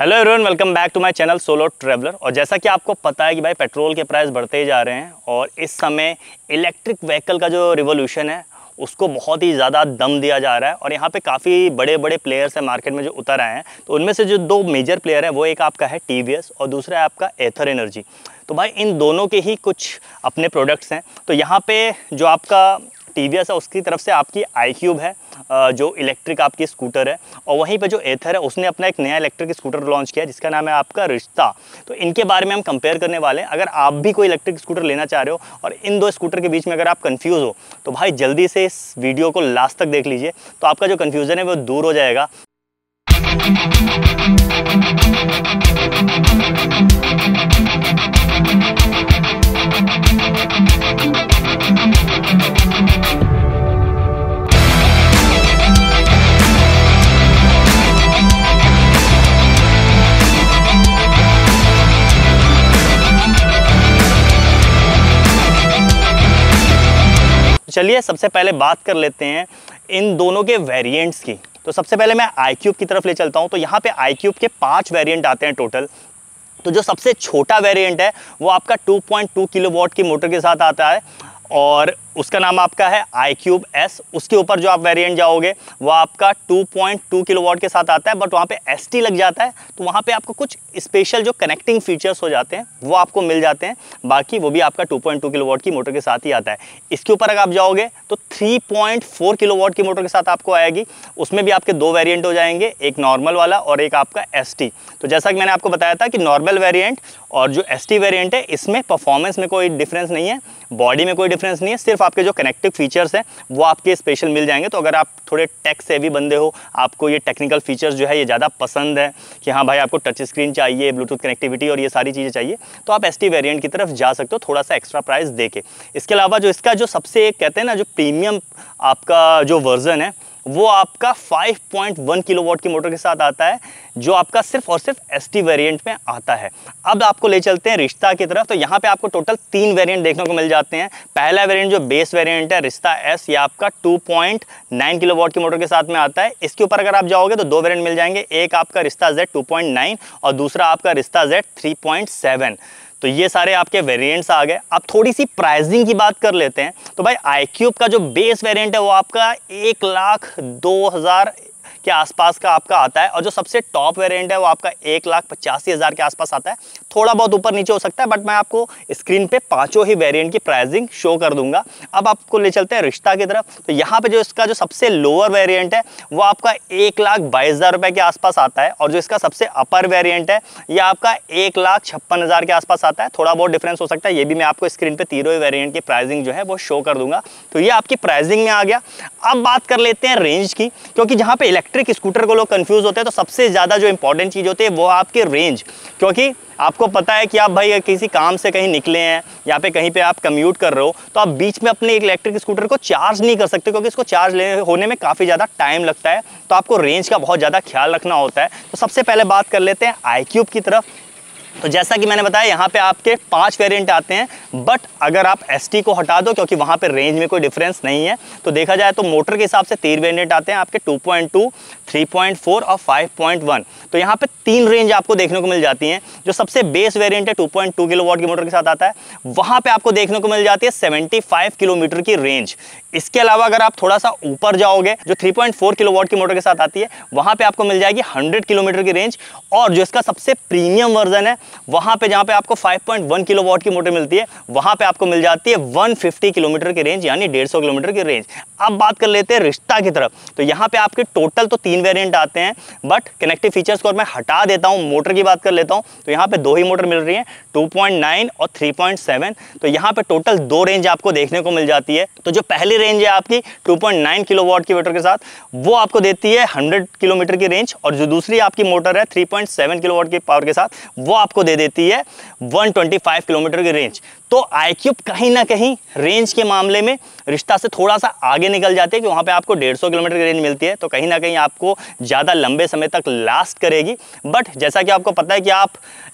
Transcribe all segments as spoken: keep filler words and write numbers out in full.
Hello everyone, welcome back to my channel solo traveller. और जैसा कि आपको पता है कि भाई पेट्रोल के प्राइस बढ़ते ही जा रहे हैं और इस समय इलेक्ट्रिक व्हीकल का जो रिवॉल्यूशन है उसको बहुत ही ज़्यादा दम दिया जा रहा है। और यहाँ पे काफ़ी बड़े बड़े प्लेयर्स हैं मार्केट में जो उतर आए हैं, तो उनमें से जो दो मेजर प्लेयर हैं वो एक आपका है टीवीएस और दूसरा है आपका एथर एनर्जी। तो भाई इन दोनों के ही कुछ अपने प्रोडक्ट्स हैं। तो यहाँ पे जो आपका टीवीएस है उसकी तरफ से आपकी iQube है जो इलेक्ट्रिक आपकी स्कूटर है, और वहीं पे जो एथर है उसने अपना एक नया इलेक्ट्रिक स्कूटर लॉन्च किया जिसका नाम है आपका रिश्ता। तो इनके बारे में हम कंपेयर करने वाले हैं। अगर आप भी कोई इलेक्ट्रिक स्कूटर लेना चाह रहे हो और इन दो स्कूटर के बीच में अगर आप कंफ्यूज हो तो भाई जल्दी से इस वीडियो को लास्ट तक देख लीजिए, तो आपका जो कन्फ्यूज़न है वो दूर हो जाएगा। चलिए सबसे पहले बात कर लेते हैं इन दोनों के वेरिएंट्स की। तो सबसे पहले मैं iQube की तरफ ले चलता हूं। तो यहाँ पे iQube के पांच वेरिएंट आते हैं टोटल। तो जो सबसे छोटा वेरिएंट है वो आपका टू पॉइंट टू किलोवाट की मोटर के साथ आता है और उसका नाम आपका है iQube S। उसके ऊपर जो आप वेरिएंट जाओगे वह आपका टू पॉइंट टू किलोवाट के साथ आता है, बट वहाँ पे S T लग जाता है, तो वहाँ पे आपको कुछ स्पेशल जो कनेक्टिंग फीचर्स हो जाते हैं वो आपको मिल जाते हैं। बाकी वो भी आपका टू पॉइंट टू किलोवाट की मोटर के साथ ही आता है। इसके ऊपर अगर आप जाओगे तो थ्री पॉइंट फोर किलोवाट की मोटर के साथ आपको आएगी। उसमें भी आपके दो वेरियंट हो जाएंगे, एक नॉर्मल वाला और एक आपका S T। तो जैसा कि मैंने आपको बताया था कि नॉर्मल वेरियंट और जो S T वेरियंट है इसमें परफॉर्मेंस में कोई डिफरेंस नहीं है, बॉडी में कोई डिफरेंस नहीं है, सिर्फ आपके जो कनेक्टिव फीचर्स हैं वो आपके स्पेशल मिल जाएंगे। तो अगर आप थोड़े टेक सेवी बंदे हो, आपको ये टेक्निकल फीचर्स जो है ये ज़्यादा पसंद है कि हाँ भाई आपको टच स्क्रीन चाहिए, ब्लूटूथ कनेक्टिविटी और ये सारी चीज़ें चाहिए, तो आप S T वेरिएंट की तरफ जा सकते हो थोड़ा सा एक्स्ट्रा प्राइस दे के। इसके अलावा जो इसका जो सबसे कहते हैं ना जो प्रीमियम आपका जो वर्जन है वो आपका फाइव पॉइंट वन किलोवाट की मोटर के साथ आता है जो आपका सिर्फ और सिर्फ S T वेरिएंट में आता है। अब आपको ले चलते हैं रिश्ता की तरफ। तो यहाँ पे आपको टोटल तीन वेरिएंट देखने को मिल जाते हैं। पहला वेरिएंट जो बेस वेरिएंट है रिश्ता S, ये आपका टू पॉइंट नाइन किलोवाट की मोटर के साथ में आता है। इसके ऊपर अगर आप जाओगे तो दो वेरिएंट मिल जाएंगे, एक आपका रिश्ता Z टू पॉइंट नाइन और दूसरा आपका रिश्ता Z थ्री पॉइंट सेवन। तो ये सारे आपके वेरिएंट्स आ गए। अब थोड़ी सी प्राइसिंग की बात कर लेते हैं। तो भाई iQube का जो बेस वेरिएंट है वो आपका एक लाख दो हज़ार के आसपास का आपका आता है, और जो सबसे टॉप वेरिएंट है वो आपका एक लाख पचासी हज़ार के आसपास आता है। थोड़ा बहुत ऊपर नीचे हो सकता है, बट मैं आपको स्क्रीन पे पांचों ही वेरिएंट की प्राइसिंग शो कर दूंगा। अब आपको ले चलते हैं रिश्ता की तरफ। तो यहाँ पे जो इसका जो सबसे लोअर वेरिएंट है वो आपका एक लाख बाईस हज़ार रुपये के आसपास आता है, और जो इसका सबसे अपर वेरिएंट है यह आपका एक लाख छप्पन हज़ार के आसपास आता है। थोड़ा बहुत डिफरेंस हो सकता है, ये भी मैं आपको स्क्रीन पर तीनों ही वेरिएंट की प्राइसिंग जो है वो शो कर दूंगा। तो ये आपकी प्राइसिंग में आ गया। अब बात कर लेते हैं रेंज की, क्योंकि जहाँ पर इलेक्ट्रिक स्कूटर को लोग कंफ्यूज होते हैं तो सबसे ज़्यादा जो इंपॉर्टेंट चीज़ होती है वो आपकी रेंज। क्योंकि आपको पता है कि आप भाई किसी काम से कहीं निकले हैं या पे कहीं पे आप कम्यूट कर रहे हो, तो आप बीच में अपने इलेक्ट्रिक स्कूटर को चार्ज नहीं कर सकते क्योंकि इसको चार्ज लेने होने में काफ़ी ज़्यादा टाइम लगता है। तो आपको रेंज का बहुत ज़्यादा ख्याल रखना होता है। तो सबसे पहले बात कर लेते हैं iQube की तरफ। तो जैसा कि मैंने बताया यहाँ पे आपके पांच वेरिएंट आते हैं, बट अगर आप S T को हटा दो क्योंकि वहाँ पे रेंज में कोई डिफरेंस नहीं है, तो देखा जाए तो मोटर के हिसाब से तीन वेरिएंट आते हैं आपके two point two, three point four और फाइव पॉइंट वन। तो यहाँ पे तीन रेंज आपको देखने को मिल जाती हैं। जो सबसे बेस वेरिएंट है टू पॉइंट टू किलोवाट की मोटर के साथ आता है, वहाँ पर आपको देखने को मिल जाती है पचहत्तर किलोमीटर की रेंज। इसके अलावा अगर आप थोड़ा सा ऊपर जाओगे जो थ्री पॉइंट फोर किलोवाट की मोटर के साथ आती है वहाँ पर आपको मिल जाएगी हंड्रेड किलोमीटर की रेंज। और जो इसका सबसे प्रीमियम वर्जन है वहां पे जहां पे आपको फाइव पॉइंट वन किलोवाट की मोटर मिलती है वहां पे आपको मिल जाती है एक सौ पचास किलोमीटर की रेंज, यानी एक सौ पचास किलोमीटर की रेंज। अब बात कर लेते हैं रिश्ता की तरफ। तो यहां पे आपके टोटल तो तीन वेरिएंट आते हैं, बट कनेक्टिव फीचर्स को और मैं हटा देता हूं, मोटर की बात कर लेता हूं। तो यहां पे दो ही मोटर मिल रही है, टू पॉइंट नाइन और थ्री पॉइंट सेवन। तो यहां पे टोटल दो रेंज आपको देखने को मिल जाती है। तो जो पहली रेंज है आपकी टू पॉइंट नाइन किलोवाट की मोटर के साथ वो आपको देती है हंड्रेड किलोमीटर की रेंज, और जो दूसरी आपकी मोटर है थ्री पॉइंट सेवन किलोवाट की पावर के साथ वो आपको दे देती है एक सौ पच्चीस किलोमीटर की रेंज। तो iQube कहीं ना कहीं रेंज के मामले में रिश्ता से थोड़ा सा आगे निकल जाते हैं कि वहाँ पे आपको एक सौ पचास किलोमीटर की रेंज मिलती है, तो कहीं ना कहीं आपको ज़्यादा लंबे समय तक लास्ट करेगी। बट जैसा कि आपको पता है कि आप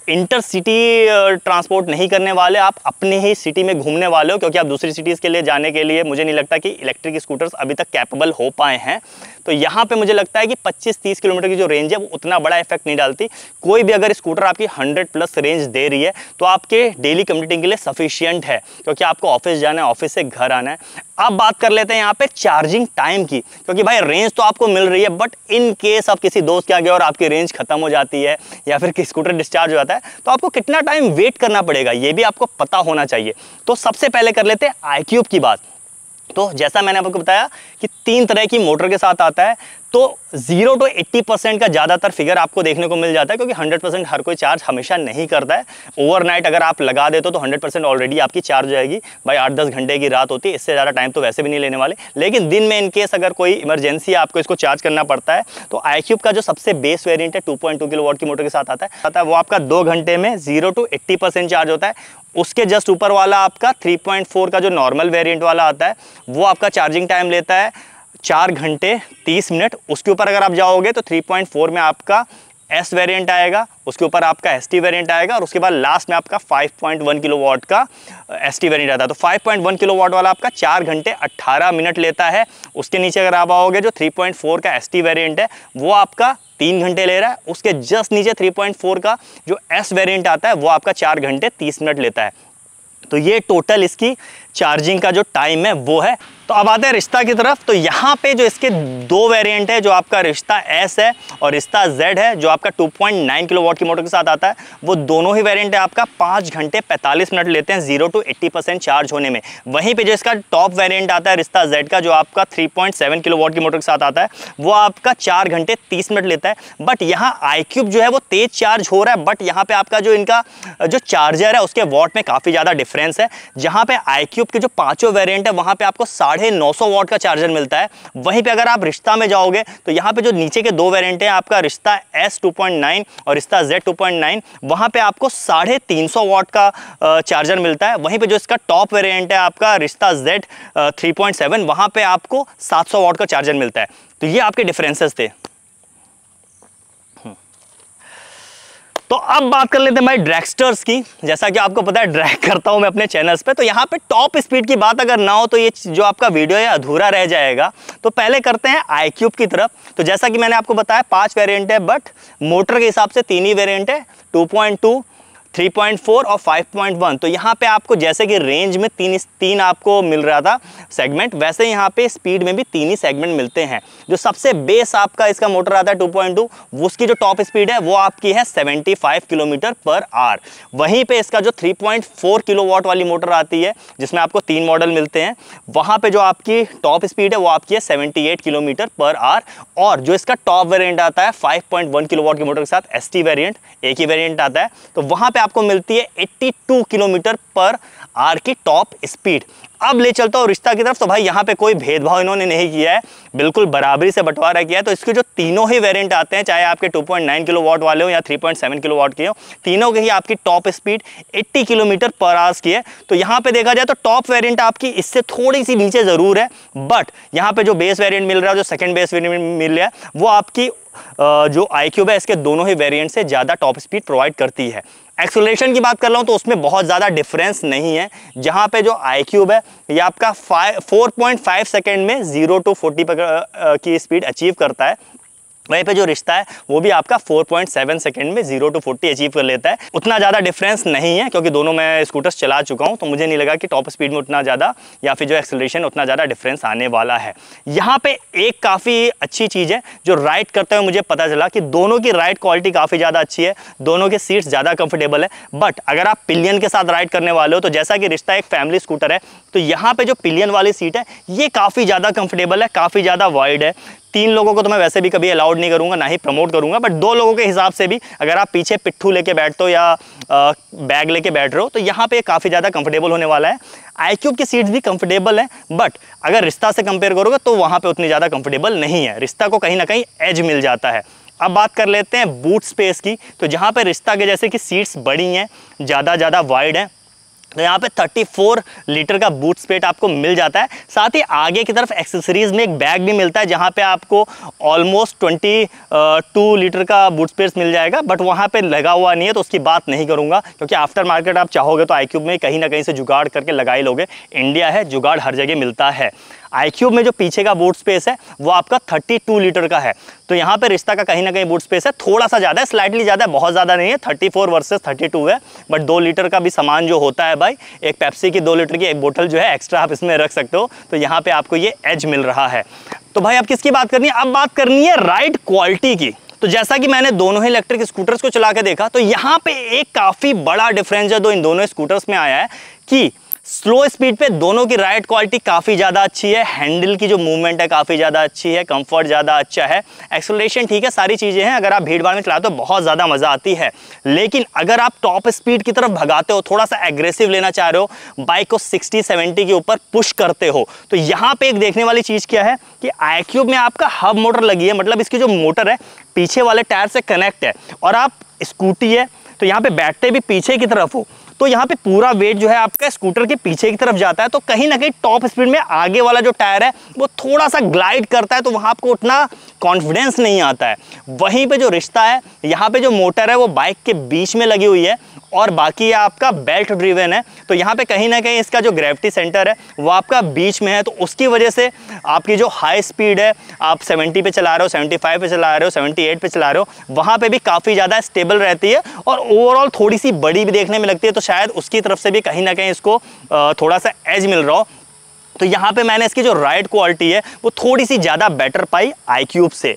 इंटरसिटी ट्रांसपोर्ट नहीं करने वाले, आप अपने ही सिटी में घूमने वाले हो, क्योंकि आप दूसरी सिटीज़ के लिए जाने के लिए मुझे नहीं लगता कि इलेक्ट्रिक स्कूटर्स अभी तक कैपेबल हो पाए हैं। तो यहाँ पे मुझे लगता है कि पच्चीस तीस किलोमीटर की जो रेंज है वो उतना बड़ा इफेक्ट नहीं डालती। कोई भी अगर स्कूटर आपकी हंड्रेड प्लस रेंज दे रही है तो आपके डेली कम्यूटिंग के लिए सफिशियंट है, क्योंकि आपको ऑफिस जाना है, ऑफिस से घर आना है। अब बात कर लेते हैं यहाँ पे चार्जिंग टाइम की, क्योंकि भाई रेंज तो आपको मिल रही है, बट इन केस आप किसी दोस्त के आगे और आपकी रेंज खत्म हो जाती है या फिर स्कूटर डिस्चार्ज हो जाता है तो आपको कितना टाइम वेट करना पड़ेगा ये भी आपको पता होना चाहिए। तो सबसे पहले कर लेते हैं iQube की बात। तो जैसा मैंने आपको बताया कि तीन तरह की मोटर के साथ आता है, तो जीरो टू एट्टी परसेंट का ज़्यादातर फिगर आपको देखने को मिल जाता है, क्योंकि हंड्रेड परसेंट हर कोई चार्ज हमेशा नहीं करता है। ओवरनाइट अगर आप लगा देते हो तो हंड्रेड परसेंट ऑलरेडी आपकी चार्ज जाएगी। भाई आठ दस घंटे की रात होती है, इससे ज़्यादा टाइम तो वैसे भी नहीं लेने वाले, लेकिन दिन में इनकेस अगर कोई इमरजेंसी है आपको इसको चार्ज करना पड़ता है तो iQube का जो सबसे बेस वेरियंट है two point two kilo watt की मोटर के साथ आता है वो आपका दो घंटे में zero to eighty percent charge होता है। उसके जस्ट ऊपर वाला आपका थ्री पॉइंट फोर का जो नॉर्मल वेरिएंट वाला आता है वो आपका चार्जिंग टाइम लेता है चार घंटे तीस मिनट। उसके ऊपर अगर आप जाओगे तो थ्री पॉइंट फोर में आपका S वेरिएंट आएगा, उसके ऊपर आपका S T वेरिएंट आएगा और उसके बाद लास्ट में आपका फाइव पॉइंट वन किलोवाट का S T वेरिएंट आता है। तो फाइव पॉइंट वन किलोवाट वाला आपका चार घंटे अट्ठारह मिनट लेता है। उसके नीचे अगर आप आओगे जो थ्री पॉइंट फोर का S T वेरिएंट है वो आपका तीन घंटे ले रहा है। उसके जस्ट नीचे थ्री पॉइंट फोर का जो S वेरिएंट आता है वो आपका चार घंटे तीस मिनट लेता है। तो ये टोटल इसकी चार्जिंग का जो टाइम है वो है। तो अब आते हैं रिश्ता की तरफ। तो यहाँ पे जो इसके दो वेरिएंट है, जो आपका रिश्ता S है और रिश्ता Z है, जो आपका टू पॉइंट नाइन किलोवाट की मोटर के साथ आता है, वो दोनों ही वेरिएंट है आपका पाँच घंटे पैंतालीस मिनट लेते हैं zero to eighty percent charge होने में। वहीं पे जो इसका टॉप वेरिएंट आता है रिश्ता Z का, जो आपका थ्री पॉइंट सेवन किलोवाट की मोटर के साथ आता है, वो आपका चार घंटे तीस मिनट लेता है। बट यहाँ iQube जो है वो तेज़ चार्ज हो रहा है, बट यहाँ पर आपका जो इनका जो चार्जर है उसके वॉट में काफ़ी ज़्यादा डिफरेंस है। जहाँ पर iQube के जो पाँचों वेरिएंट है वहाँ पर आपको साढ़े नौ सौ वॉट का चार्जर मिलता है। वहीं पे अगर आप रिश्ता में जाओगे तो यहाँ पे जो नीचे के दो वेरिएंट हैं आपका रिश्ता S टू पॉइंट नाइन और रिश्ता Z टू पॉइंट नाइन, वहाँ पे आपको साढ़े तीन सौ वॉट का चार्जर मिलता है। वहीं पे जो इसका टॉप वेरिएंट है आपका रिश्ता Z थ्री पॉइंट सेवन, वहाँ पे आपको सात सौ वॉट का चार्जर मिलता है। तो ये आपके डिफरेंसेस थे। तो अब बात कर लेते हैं भाई ड्रैगस्टर्स की। जैसा कि आपको पता है ड्रैग करता हूं मैं अपने चैनल्स पे, तो यहाँ पे टॉप स्पीड की बात अगर ना हो तो ये जो आपका वीडियो है अधूरा रह जाएगा। तो पहले करते हैं iQube की तरफ। तो जैसा कि मैंने आपको बताया पांच वेरिएंट है, बट मोटर के हिसाब से तीन ही वेरिएंट है, two point two, three point four और फाइव पॉइंट वन। तो यहाँ पे आपको जैसे कि रेंज में तीन तीन आपको मिल रहा था सेगमेंट, वैसे यहाँ पे स्पीड में भी तीन ही सेगमेंट मिलते हैं। जो सबसे बेस आपका इसका मोटर आता है टू पॉइंट टू, उसकी जो टॉप स्पीड है वो आपकी है पचहत्तर किलोमीटर पर आवर। वहीं पे इसका जो थ्री पॉइंट फोर किलोवाट वाली मोटर आती है, जिसमें आपको तीन मॉडल मिलते हैं, वहाँ पर जो आपकी टॉप स्पीड है वो आपकी है अठहत्तर किलोमीटर पर आवर। और जो इसका टॉप वेरियंट आता है फाइव पॉइंट वन किलोवाट की मोटर के साथ एस टी वेरियंट, एक ही वेरियंट आता है, तो वहाँ पर आपको मिलती है बयासी किलोमीटर पर आर की टॉप स्पीड। अब ले चलता हूं रिश्ता की तरफ। तो भाई यहाँ पे कोई भेदभाव इन्होंने नहीं किया है, बिल्कुल बराबरी से बंटवारा किया है। तो इसके जो तीनों ही वेरिएंट आते हैं, चाहे आपके टू पॉइंट नाइन किलोवाट वाले हो या थ्री पॉइंट सेवन किलोवाट के हो, तीनों के ही आपकी टॉप स्पीड अस्सी किलोमीटर पर आवर की है। तो यहाँ पे देखा जाए तो टॉप वेरिएंट आपकी इससे थोड़ी सी नीचे जरूर है, बट यहाँ पे जो बेस वेरिएंट मिल रहा है, जो सेकेंड बेस वेरिएंट मिल रहा है, वो आपकी जो iQube है इसके दोनों ही वेरिएंट से ज़्यादा टॉप स्पीड प्रोवाइड करती है। एक्सेलरेशन की बात कर रहा हूँ तो उसमें बहुत ज़्यादा डिफरेंस नहीं है। जहाँ पे जो iQube है ये आपका फोर पॉइंट फाइव सेकेंड में जीरो टू फोर्टी की स्पीड अचीव करता है। वहीं पे जो रिश्ता है वो भी आपका फोर पॉइंट सेवन सेकंड में जीरो टू फोर्टी अचीव कर लेता है। उतना ज़्यादा डिफरेंस नहीं है, क्योंकि दोनों मैं स्कूटर्स चला चुका हूँ, तो मुझे नहीं लगा कि टॉप स्पीड में उतना ज़्यादा या फिर जो एक्सेलरेशन उतना ज़्यादा डिफरेंस आने वाला है। यहाँ पे एक काफ़ी अच्छी चीज़ है जो राइड करते हुए मुझे पता चला कि दोनों की राइड क्वालिटी काफ़ी ज़्यादा अच्छी है, दोनों की सीट्स ज़्यादा कंफर्टेबल है। बट अगर आप पिलियन के साथ राइड करने वाले हो, तो जैसा कि रिश्ता एक फैमिली स्कूटर है, तो यहाँ पर जो पिलियन वाली सीट है ये काफ़ी ज़्यादा कंफर्टेबल है, काफ़ी ज़्यादा वाइड है। तीन लोगों को तो मैं वैसे भी कभी अलाउड नहीं करूंगा, ना ही प्रमोट करूंगा, बट दो लोगों के हिसाब से भी अगर आप पीछे पिट्ठू लेके बैठते हो या आ, बैग लेके बैठ रहे हो तो यहाँ पे काफ़ी ज़्यादा कंफर्टेबल होने वाला है। iQube की सीट्स भी कंफर्टेबल है, बट अगर रिश्ता से कंपेयर करोगे तो वहाँ पे उतनी ज़्यादा कंफर्टेबल नहीं है। रिश्ता को कहीं ना कहीं एज मिल जाता है। अब बात कर लेते हैं बूट स्पेस की। तो जहाँ पे रिश्ता के जैसे कि सीट्स बड़ी हैं, ज़्यादा ज़्यादा वाइड हैं, तो यहाँ पे चौंतीस लीटर का बूट स्पेस आपको मिल जाता है। साथ ही आगे की तरफ एक्सेसरीज़ में एक बैग भी मिलता है जहाँ पे आपको ऑलमोस्ट बाईस लीटर का बूट स्पेस मिल जाएगा, बट वहाँ पे लगा हुआ नहीं है तो उसकी बात नहीं करूँगा, क्योंकि आफ्टर मार्केट आप चाहोगे तो iQube में कहीं ना कहीं से जुगाड़ करके लगा ही लोगे। इंडिया है, जुगाड़ हर जगह मिलता है। iQube में जो पीछे का बूट स्पेस है वो आपका बत्तीस लीटर का है। तो यहाँ पे रिश्ता का कहीं ना कहीं बूट स्पेस है, थोड़ा सा ज़्यादा है, स्लाइटली ज़्यादा है, बहुत ज़्यादा नहीं है, चौंतीस वर्सेस बत्तीस है। बट दो लीटर का भी सामान जो होता है भाई, एक पेप्सी की दो लीटर की एक बोतल जो है एक्स्ट्रा आप इसमें रख सकते हो। तो यहाँ पे आपको ये एज मिल रहा है। तो भाई अब किसकी बात करनी है? अब बात करनी है राइड क्वालिटी की। तो जैसा कि मैंने दोनों ही इलेक्ट्रिक स्कूटर्स को चला के देखा, तो यहाँ पे एक काफ़ी बड़ा डिफरेंस जो इन दोनों स्कूटर्स में आया है कि स्लो स्पीड पे दोनों की राइड क्वालिटी काफ़ी ज़्यादा अच्छी है, हैंडल की जो मूवमेंट है काफ़ी ज़्यादा अच्छी है, कंफर्ट ज़्यादा अच्छा है, एक्सेलरेशन ठीक है, सारी चीज़ें हैं। अगर आप भीड़ भाड़ में चलाते हो बहुत ज़्यादा मज़ा आती है। लेकिन अगर आप टॉप स्पीड की तरफ भगाते हो, थोड़ा सा एग्रेसिव लेना चाह रहे हो, बाइक को सिक्सटी सेवेंटी के ऊपर पुश करते हो, तो यहाँ पर एक देखने वाली चीज़ क्या है कि iQube में आपका हब मोटर लगी है, मतलब इसकी जो मोटर है पीछे वाले टायर से कनेक्ट है, और आप स्कूटी है तो यहाँ पर बैठते भी पीछे की तरफ हो, तो यहाँ पे पूरा वेट जो है आपका स्कूटर के पीछे की तरफ जाता है। तो कहीं ना कहीं टॉप स्पीड में आगे वाला जो टायर है वो थोड़ा सा ग्लाइड करता है, तो वहाँ आपको उतना कॉन्फिडेंस नहीं आता है। वहीं पे जो रिश्ता है, यहाँ पे जो मोटर है वो बाइक के बीच में लगी हुई है और बाकी आपका बेल्ट ड्रिवन है, तो यहाँ पे कहीं ना कहीं इसका जो ग्रेविटी सेंटर है वो आपका बीच में है। तो उसकी वजह से आपकी जो हाई स्पीड है, आप सेवेंटी पे चला रहे हो, सेवेंटी फाइव पे चला रहे हो, सेवेंटी एट पे चला रहे हो, वहाँ पे भी काफ़ी ज़्यादा स्टेबल रहती है और ओवरऑल थोड़ी सी बड़ी भी देखने में लगती है। तो शायद उसकी तरफ से भी कहीं ना कहीं इसको थोड़ा सा एज मिल रहा हो। तो यहाँ पे मैंने इसकी जो राइड क्वालिटी है वो थोड़ी सी ज़्यादा बेटर पाई iQube से।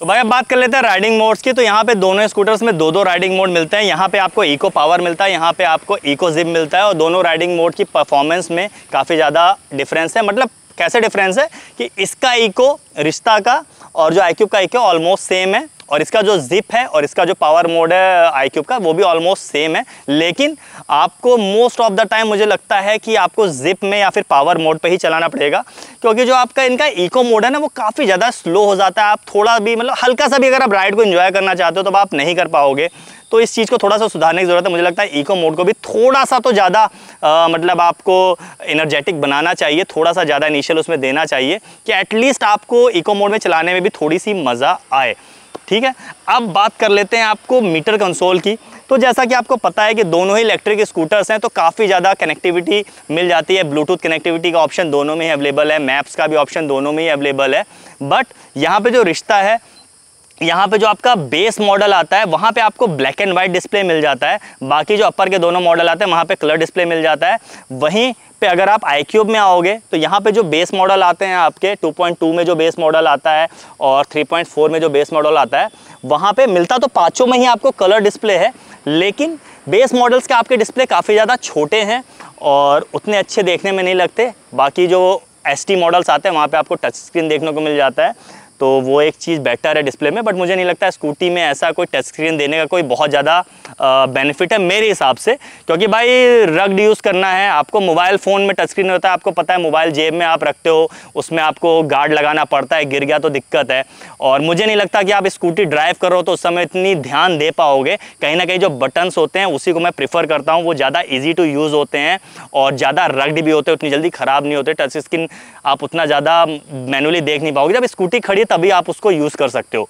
तो भाई अब बात कर लेते हैं राइडिंग मोड्स की। तो यहाँ पे दोनों स्कूटर्स में दो दो राइडिंग मोड मिलते हैं। यहाँ पे आपको इको पावर मिलता है, यहाँ पे आपको इको जिप मिलता है, और दोनों राइडिंग मोड की परफॉर्मेंस में काफ़ी ज़्यादा डिफरेंस है। मतलब कैसे डिफरेंस है कि इसका इको रिश्ता का और जो iQube का इको ऑलमोस्ट सेम है, और इसका जो जिप है और इसका जो पावर मोड है iQube का वो भी ऑलमोस्ट सेम है। लेकिन आपको मोस्ट ऑफ द टाइम मुझे लगता है कि आपको जिप में या फिर पावर मोड पे ही चलाना पड़ेगा, क्योंकि जो आपका इनका इको मोड है ना वो काफ़ी ज़्यादा स्लो हो जाता है। आप थोड़ा भी मतलब हल्का सा भी अगर आप राइड को एंजॉय करना चाहते हो तो आप नहीं कर पाओगे। तो इस चीज़ को थोड़ा सा सुधारने की ज़रूरत है। मुझे लगता है इको मोड को भी थोड़ा सा तो ज़्यादा मतलब आपको एनर्जेटिक बनाना चाहिए, थोड़ा सा ज़्यादा इनिशियल उसमें देना चाहिए कि एटलीस्ट आपको इको मोड में चलाने में भी थोड़ी सी मज़ा आए। ठीक है, अब बात कर लेते हैं आपको मीटर कंसोल की। तो जैसा कि आपको पता है कि दोनों ही इलेक्ट्रिक स्कूटर्स हैं तो काफ़ी ज़्यादा कनेक्टिविटी मिल जाती है। ब्लूटूथ कनेक्टिविटी का ऑप्शन दोनों में ही अवेलेबल है, मैप्स का भी ऑप्शन दोनों में ही अवेलेबल है। बट यहाँ पे जो रिश्ता है, यहाँ पे जो आपका बेस मॉडल आता है वहाँ पे आपको ब्लैक एंड वाइट डिस्प्ले मिल जाता है, बाकी जो अपर के दोनों मॉडल आते हैं वहाँ पे कलर डिस्प्ले मिल जाता है। वहीं पे अगर आप iQube में आओगे तो यहाँ पे जो बेस मॉडल आते हैं आपके टू पॉइंट टू में जो बेस मॉडल आता है और थ्री पॉइंट फोर में जो बेस मॉडल आता है, वहाँ पे मिलता तो पाँचों में ही आपको कलर डिस्प्ले है, लेकिन बेस मॉडल्स के आपके डिस्प्ले काफ़ी ज़्यादा छोटे हैं और उतने अच्छे देखने में नहीं लगते। बाकी जो एस टी मॉडल्स आते हैं वहाँ पर आपको टच स्क्रीन देखने को मिल जाता है, तो वो एक चीज़ बेटर है डिस्प्ले में। बट मुझे नहीं लगता स्कूटी में ऐसा कोई टच स्क्रीन देने का कोई बहुत ज़्यादा बेनिफिट है मेरे हिसाब से, क्योंकि भाई रग्ड यूज़ करना है आपको। मोबाइल फ़ोन में टच स्क्रीन होता है, आपको पता है, मोबाइल जेब में आप रखते हो, उसमें आपको गार्ड लगाना पड़ता है, गिर गया तो दिक्कत है। और मुझे नहीं लगता कि आप स्कूटी ड्राइव करो तो उस समय इतनी ध्यान दे पाओगे। कहीं ना कहीं जो बटन्स होते हैं उसी को मैं प्रीफर करता हूँ, वो ज़्यादा ईजी टू यूज़ होते हैं और ज़्यादा रग्ड भी होते हैं, उतनी जल्दी ख़राब नहीं होते। टच स्क्रीन आप उतना ज़्यादा मैनुअली देख नहीं पाओगे, जब स्कूटी खड़ी तभी आप उसको यूज़ कर सकते हो।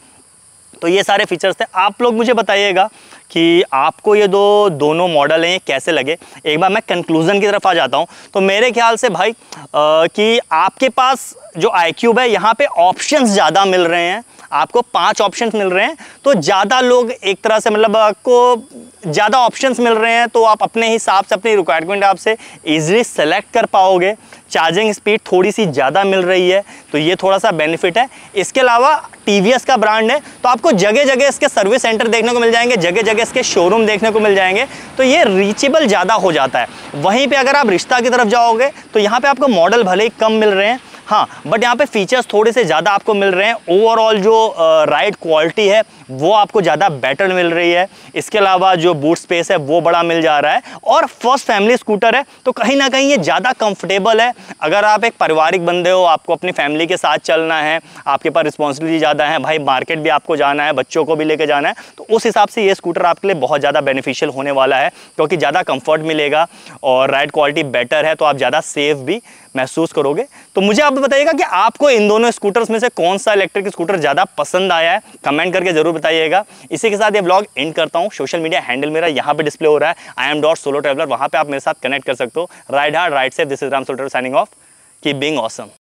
तो ये सारे फीचर्स थे। आप लोग मुझे बताइएगा कि आपको ये दो दोनों मॉडल हैं कैसे लगे। एक बार मैं कंक्लूज़न की तरफ आ जाता हूँ। तो मेरे ख्याल से भाई आ, कि आपके पास जो iQube है यहाँ पे ऑप्शंस ज़्यादा मिल रहे हैं, आपको पांच ऑप्शंस मिल रहे हैं, तो ज़्यादा लोग एक तरह से मतलब आपको ज़्यादा ऑप्शंस मिल रहे हैं तो आप अपने हिसाब से अपनी रिक्वायरमेंट आपसे ईजिली सेलेक्ट कर पाओगे। चार्जिंग स्पीड थोड़ी सी ज़्यादा मिल रही है तो ये थोड़ा सा बेनिफिट है। इसके अलावा टी वी एस का ब्रांड है तो आपको जगह जगह इसके सर्विस सेंटर देखने को मिल जाएंगे, जगह जगह इसके शोरूम देखने को मिल जाएंगे, तो ये रीचेबल ज़्यादा हो जाता है। वहीं पे अगर आप रिश्ता की तरफ जाओगे तो यहाँ पे आपको मॉडल भले ही कम मिल रहे हैं, हाँ, बट यहाँ पे फीचर्स थोड़े से ज़्यादा आपको मिल रहे हैं। ओवरऑल जो राइड क्वालिटी है वो आपको ज़्यादा बेटर मिल रही है। इसके अलावा जो बूट स्पेस है वो बड़ा मिल जा रहा है और फर्स्ट फैमिली स्कूटर है तो कहीं ना कहीं ये ज़्यादा कंफर्टेबल है। अगर आप एक पारिवारिक बंदे हो, आपको अपनी फैमिली के साथ चलना है, आपके पास रिस्पॉन्सिबिलिटी ज़्यादा है, भाई मार्केट भी आपको जाना है, बच्चों को भी लेके जाना है, तो उस हिसाब से ये स्कूटर आपके लिए बहुत ज़्यादा बेनिफिशियल होने वाला है क्योंकि ज़्यादा कंफर्ट मिलेगा और राइड क्वालिटी बेटर है तो आप ज़्यादा सेफ भी महसूस करोगे। तो मुझे आप बताइएगा कि आपको इन दोनों स्कूटर्स में से कौन सा इलेक्ट्रिक स्कूटर ज़्यादा पसंद आया है, कमेंट करके ज़रूर बताइएगा। इसी के साथ ये ब्लॉग एंड करता हूँ। सोशल मीडिया हैंडल मेरा यहाँ पे डिस्प्ले हो रहा है, I am dot solo traveller, वहाँ पे आप मेरे साथ कनेक्ट कर सकते हो। Ride hard ride safe, this is Ram solo traveller signing off, keep being awesome.